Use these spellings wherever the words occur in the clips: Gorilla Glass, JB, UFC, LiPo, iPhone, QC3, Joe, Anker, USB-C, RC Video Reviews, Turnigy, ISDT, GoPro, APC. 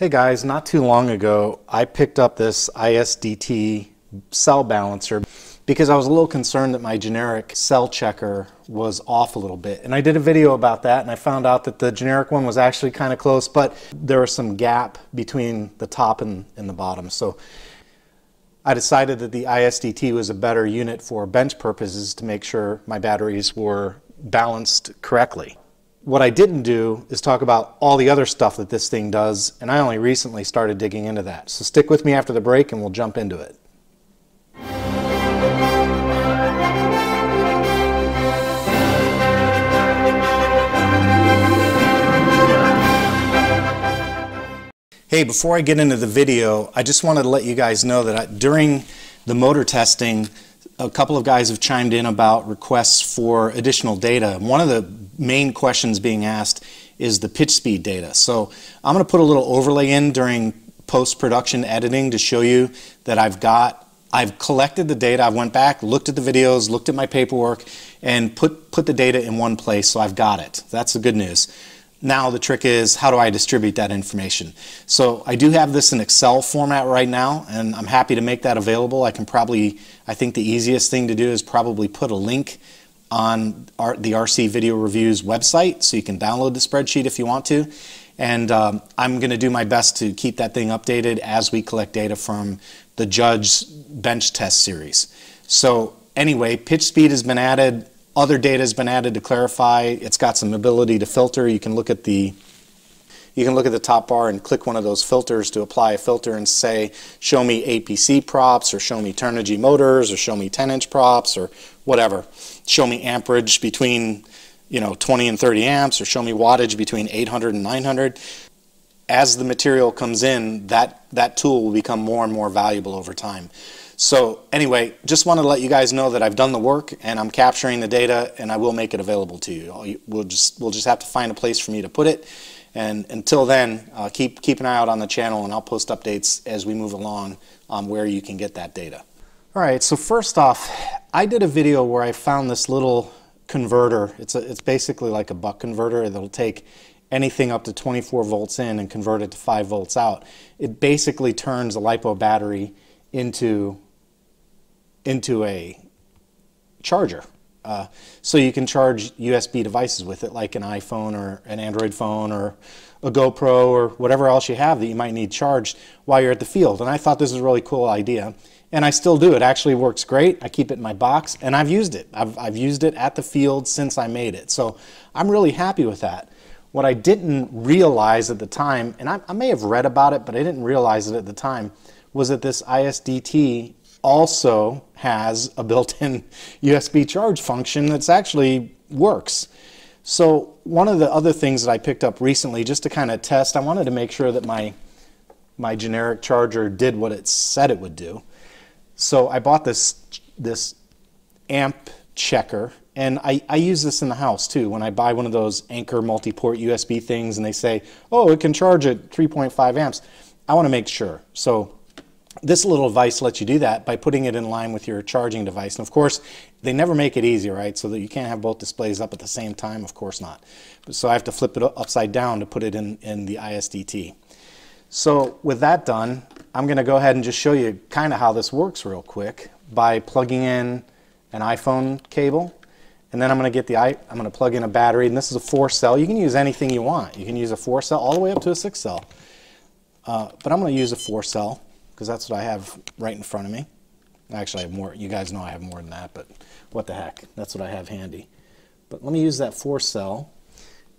Hey guys, not too long ago I picked up this ISDT cell balancer because I was a little concerned that my generic cell checker was off a little bit, and I did a video about that, and I found out that the generic one was actually kind of close, but there was some gap between the top and the bottom. So I decided that the ISDT was a better unit for bench purposes to make sure my batteries were balanced correctly. What I didn't do is talk about all the other stuff that this thing does, and I only recently started digging into that. So stick with me after the break and we'll jump into it. Hey, before I get into the video, I just wanted to let you guys know that during the motor testing, a couple of guys have chimed in about requests for additional data. One of the main questions being asked is the pitch speed data. So I'm going to put a little overlay in during post-production editing to show you that I've collected the data. I went back, looked at the videos, looked at my paperwork, and put the data in one place, so I've got it. That's the good news. Now the trick is, how do I distribute that information? So I do have this in Excel format right now, and I'm happy to make that available. I think the easiest thing to do is probably put a link on the RC Video Reviews website, so you can download the spreadsheet if you want to. And I'm going to do my best to keep that thing updated as we collect data from the Judge bench test series. So anyway, pitch speed has been added. Other data has been added to clarify. It's got some ability to filter. You can look at the top bar and click one of those filters to apply a filter and say, show me APC props, or show me Turnigy motors, or show me 10-inch props, or whatever. Show me amperage between 20 and 30 amps, or show me wattage between 800 and 900. As the material comes in, that tool will become more and more valuable over time. So anyway, just wanted to let you guys know that I've done the work and I'm capturing the data, and I will make it available to you. We'll just have to find a place for me to put it. And until then, keep an eye out on the channel, and I'll post updates as we move along on where you can get that data. All right, so first off, I did a video where I found this little converter. It's basically like a buck converter that'll take anything up to 24 volts in and convert it to 5 volts out. It basically turns a LiPo battery into a charger, so you can charge USB devices with it, like an iPhone or an Android phone or a GoPro or whatever else you have that you might need charged while you're at the field. And I thought this was a really cool idea, and I still do. It actually works great. I keep it in my box, and I've used it. I've used it at the field since I made it, so I'm really happy with that. What I didn't realize at the time, and I may have read about it, but I didn't realize it at the time, was that this ISDT also has a built-in USB charge function that's actually works. So one of the other things that I picked up recently, just to kind of test, I wanted to make sure that my generic charger did what it said it would do. So I bought this amp checker, and I use this in the house too. When I buy one of those Anker multi-port USB things and they say, oh, it can charge at 3.5 amps, I want to make sure. So this little device lets you do that by putting it in line with your charging device. And of course, they never make it easy, right? So that you can't have both displays up at the same time, of course not. So I have to flip it upside down to put it in the ISDT. So with that done, I'm going to go ahead and just show you kind of how this works real quick by plugging in an iPhone cable. And then I'm going to plug in a battery, and this is a 4-cell. You can use anything you want. You can use a 4-cell all the way up to a 6-cell. But I'm going to use a 4-cell, because that's what I have right in front of me. Actually, I have more. You guys know I have more than that, but what the heck? That's what I have handy. But let me use that 4-cell,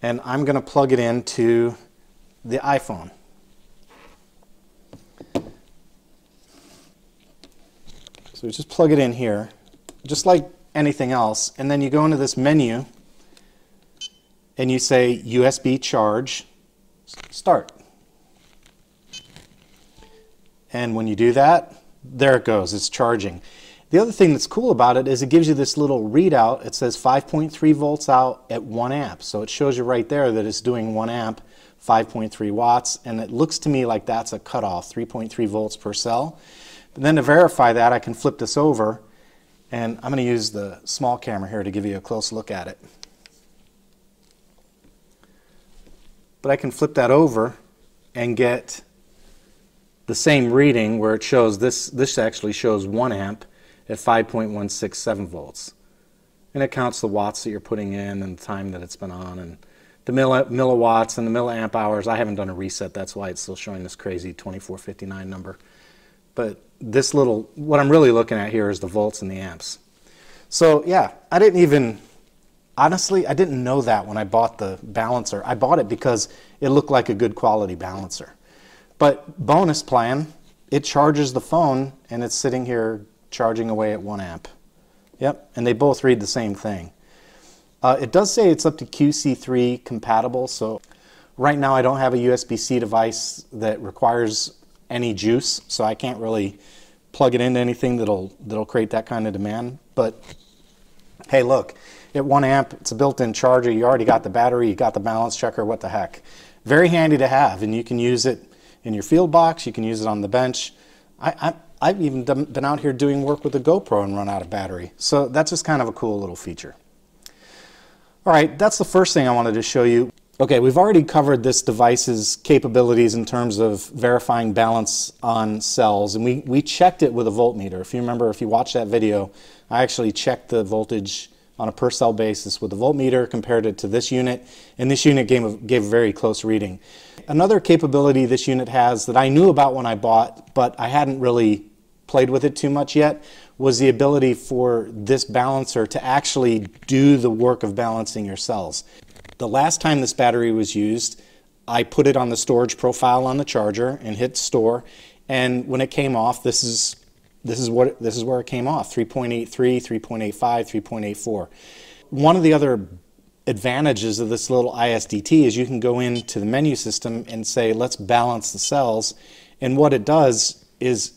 and I'm going to plug it into the iPhone. So just plug it in here, just like anything else, and then you go into this menu, and you say USB charge, start. And when you do that, there it goes, it's charging. The other thing that's cool about it is it gives you this little readout. It says 5.3 volts out at 1 amp. So it shows you right there that it's doing 1 amp, 5.3 watts. And it looks to me like that's a cutoff, 3.3 volts per cell. But then to verify that, I can flip this over. And I'm going to use the small camera here to give you a close look at it. But I can flip that over and get the same reading where it shows this actually shows 1 amp at 5.167 volts. And it counts the watts that you're putting in and the time that it's been on and the milliwatts and the milliamp hours. I haven't done a reset, that's why it's still showing this crazy 2459 number. But this little, what I'm really looking at here is the volts and the amps. So yeah, I didn't even, honestly, I didn't know that when I bought the balancer. I bought it because it looked like a good quality balancer. But bonus plan, it charges the phone and it's sitting here charging away at 1 amp. Yep, and they both read the same thing. It does say it's up to QC3 compatible, so right now I don't have a USB-C device that requires any juice, so I can't really plug it into anything that'll create that kind of demand. But hey, look, at 1 amp, it's a built-in charger, you already got the battery, you got the balance checker, what the heck. Very handy to have, and you can use it in your field box, you can use it on the bench. I've even been out here doing work with a GoPro and run out of battery. So that's just kind of a cool little feature. All right, that's the first thing I wanted to show you. Okay, we've already covered this device's capabilities in terms of verifying balance on cells, and we checked it with a voltmeter. If you remember, if you watched that video, I actually checked the voltage on a per cell basis with the voltmeter, compared it to this unit, and this unit gave a very close reading. Another capability this unit has that I knew about when I bought, but I hadn't really played with it too much yet, was the ability for this balancer to actually do the work of balancing your cells. The last time this battery was used, I put it on the storage profile on the charger and hit store, and when it came off, this is where it came off, 3.83, 3.85, 3.84. One of the other advantages of this little ISDT is you can go into the menu system and say, let's balance the cells. And what it does is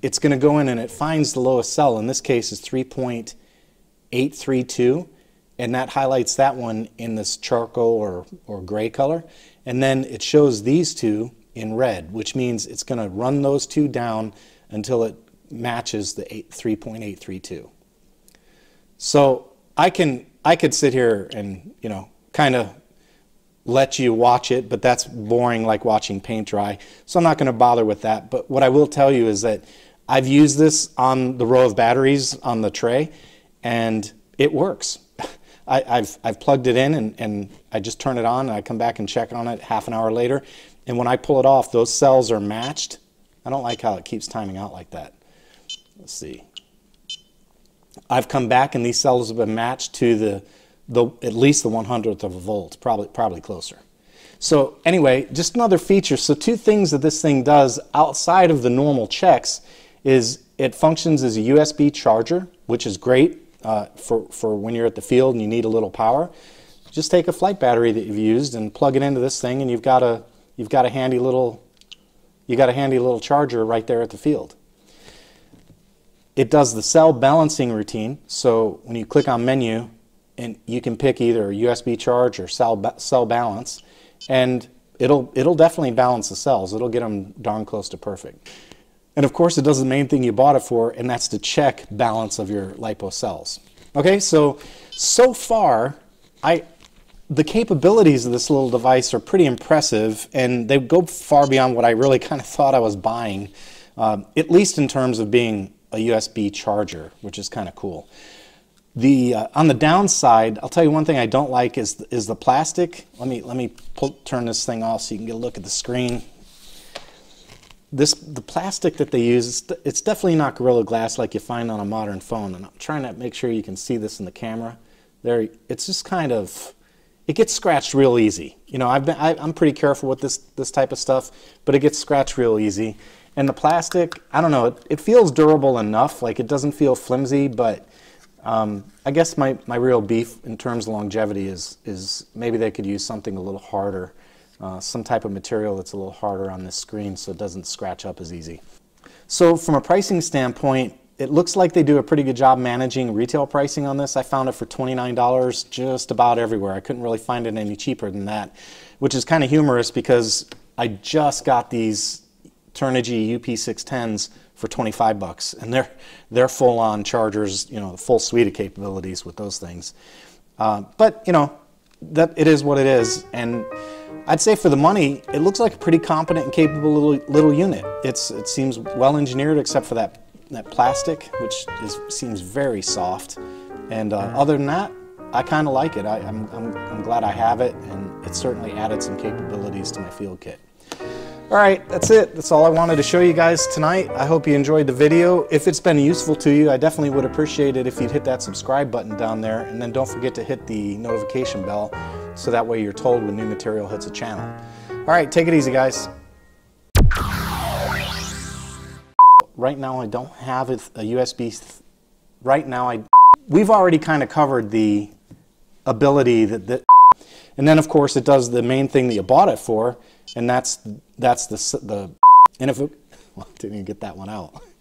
it's going to go in and it finds the lowest cell. In this case, is 3.832. And that highlights that one in this charcoal or gray color. And then it shows these two in red, which means it's going to run those two down until it matches the 3.832. So I could sit here and, you know, kind of let you watch it, but that's boring, like watching paint dry. So I'm not going to bother with that. But what I will tell you is that I've used this on the row of batteries on the tray, and it works. I've plugged it in and I just turn it on and I come back and check on it half an hour later. And when I pull it off, those cells are matched. I don't like how it keeps timing out like that. Let's see. I've come back and these cells have been matched to the at least the 100th of a volt, probably closer. So anyway, just another feature. So two things that this thing does outside of the normal checks is it functions as a USB charger, which is great for when you're at the field and you need a little power. Just take a flight battery that you've used and plug it into this thing, and you've got a handy little charger right there at the field. It does the cell balancing routine, so when you click on menu, and you can pick either USB charge or cell balance, and it'll definitely balance the cells. It'll get them darn close to perfect. And of course, it does the main thing you bought it for, and that's to check balance of your LiPo cells. Okay, so far, the capabilities of this little device are pretty impressive, and they go far beyond what I really kind of thought I was buying, at least in terms of being a USB charger, which is kind of cool. On the downside, I'll tell you one thing I don't like is the plastic. Let me turn this thing off so you can get a look at the screen. The plastic that they use, it's definitely not Gorilla Glass like you find on a modern phone. And I'm trying to make sure you can see this in the camera. There, it's just kind of. It gets scratched real easy. You know, I'm pretty careful with this type of stuff, but it gets scratched real easy. And the plastic, I don't know, it feels durable enough, like it doesn't feel flimsy, but I guess my real beef in terms of longevity is maybe they could use something a little harder, some type of material that's a little harder on this screen so it doesn't scratch up as easy. So from a pricing standpoint, it looks like they do a pretty good job managing retail pricing on this. I found it for $29 just about everywhere. I couldn't really find it any cheaper than that, which is kind of humorous because I just got these Turnigy UP610s for 25 bucks, and they're full-on chargers, you know, the full suite of capabilities with those things. But, you know, that it is what it is, and I'd say for the money, it looks like a pretty competent and capable little unit. It seems well engineered, except for that plastic, which seems very soft. And other than that, I kind of like it. I'm glad I have it, and it certainly added some capabilities to my field kit. All right, that's it. That's all I wanted to show you guys tonight. I hope you enjoyed the video. If it's been useful to you, I definitely would appreciate it if you'd hit that subscribe button down there, and then don't forget to hit the notification bell so that way you're told when new material hits a channel. All right, take it easy, guys. Right now I don't have a USB. Right now we've already kind of covered the ability that and then of course it does the main thing that you bought it for. And that's the and if it, well, I didn't even get that one out.